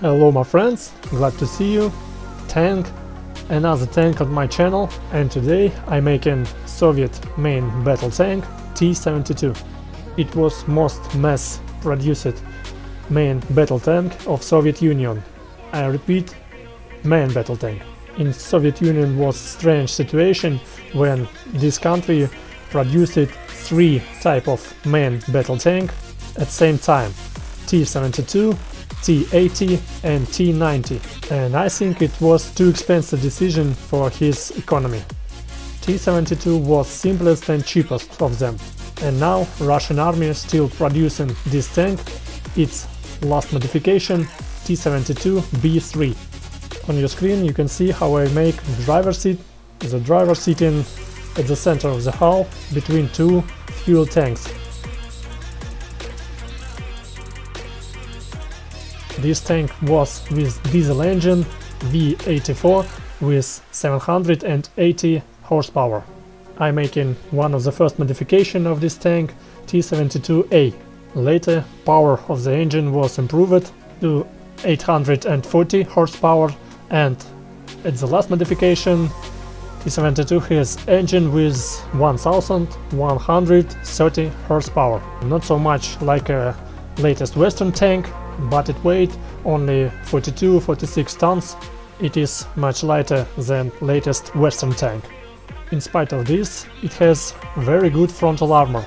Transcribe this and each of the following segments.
Hello my friends, glad to see you. Another tank on my channel, and today I'm making Soviet main battle tank T-72. It was most mass produced main battle tank of Soviet Union. I repeat, main battle tank. In Soviet Union was strange situation when this country produced three type of main battle tank at same time: T-72, T-80 and T-90, and I think it was too expensive decision for his economy. T-72 was simplest and cheapest of them, and now Russian army is still producing this tank, its last modification T-72B3. On your screen you can see how I make driver seat, the driver sitting at the center of the hull between two fuel tanks. This tank was with diesel engine V-84 with 780 horsepower. I'm making one of the first modification of this tank T-72A. Later power of the engine was improved to 840 horsepower, and at the last modification T-72 has engine with 1130 horsepower. Not so much like a latest Western tank, but it weighed only 42-46 tons. It is much lighter than latest Western tank. In spite of this, it has very good frontal armor.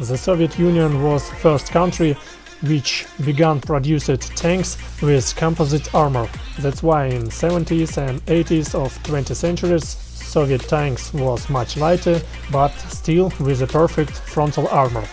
The Soviet Union was first country which began producing tanks with composite armor. That's why in 70s and 80s of 20th centuries Soviet tanks was much lighter, but still with a perfect frontal armor.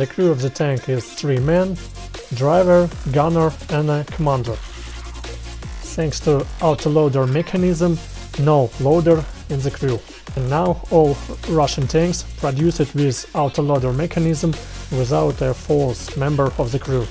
The crew of the tank is 3 men, driver, gunner and a commander. Thanks to autoloader mechanism, no loader in the crew. And now all Russian tanks produced with autoloader mechanism without a fourth member of the crew.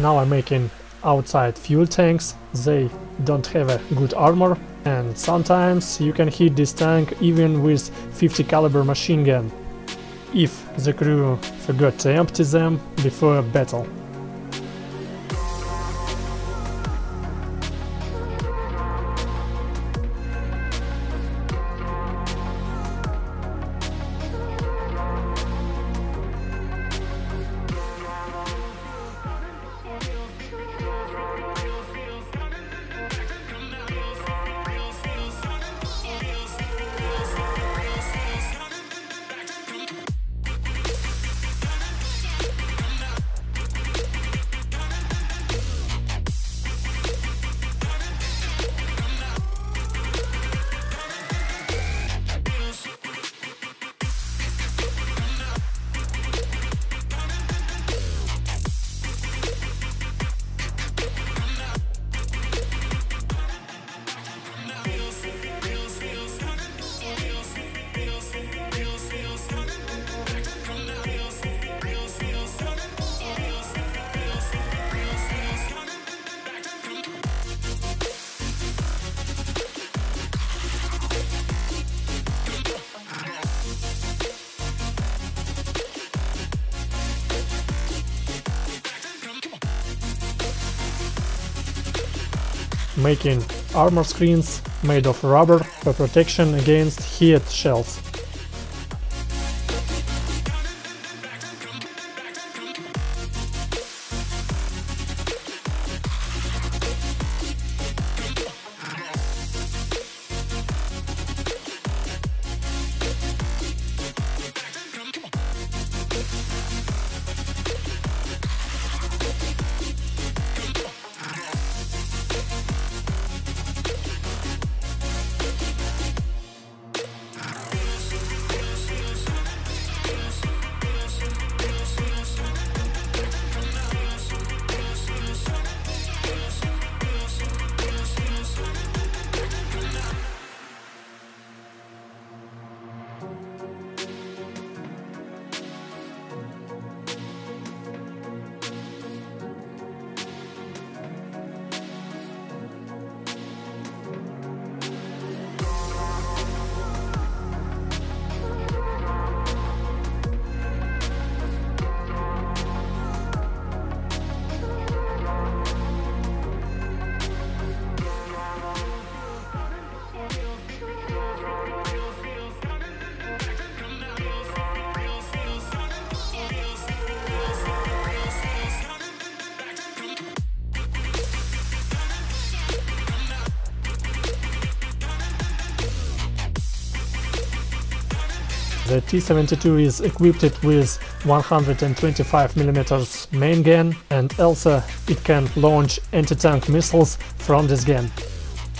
Now I'm making outside fuel tanks. They don't have a good armor, and sometimes you can hit this tank even with 50 caliber machine gun if the crew forgot to empty them before a battle. Making armor screens made of rubber for protection against heat shells. The T-72 is equipped with 125mm main gun, and also it can launch anti-tank missiles from this gun.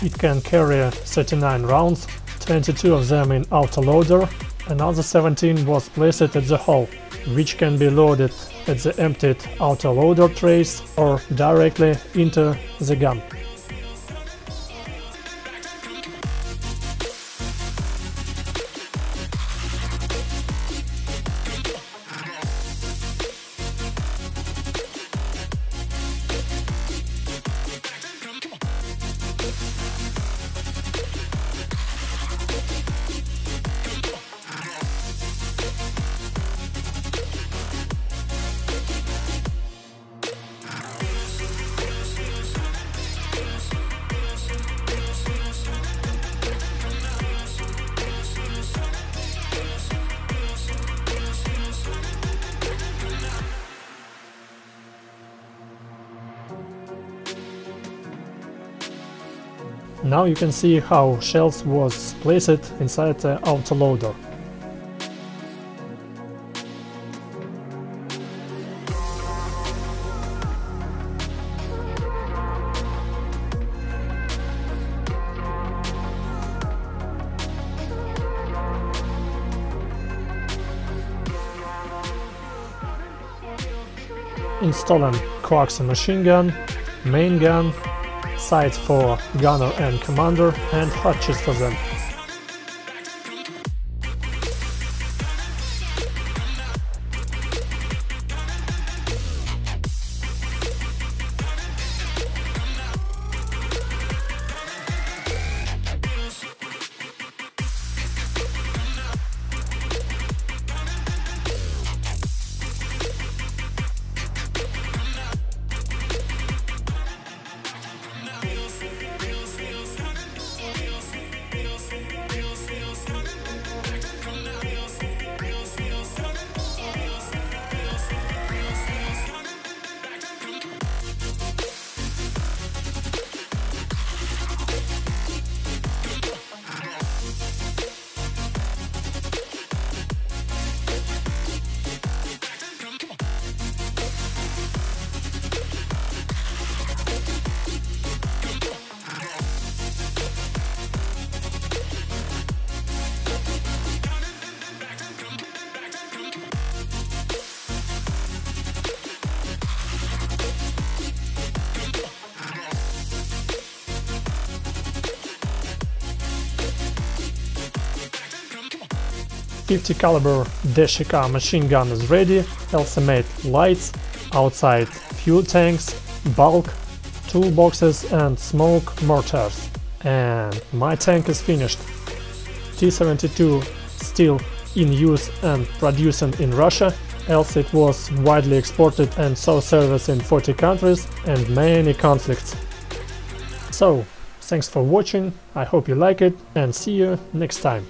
It can carry 39 rounds, 22 of them in autoloader, another 17 was placed at the hull, which can be loaded at the emptied autoloader trays or directly into the gun. Now you can see how shells was placed inside the autoloader. Installing coaxial machine gun, main gun, sights for gunner and commander, and hatches for them. .50 caliber DSHK machine gun is ready, also made lights, outside fuel tanks, bulk, toolboxes and smoke mortars. And my tank is finished. T-72 still in use and producing in Russia, else it was widely exported and saw service in 40 countries and many conflicts. So, Thanks for watching, I hope you like it, and see you next time.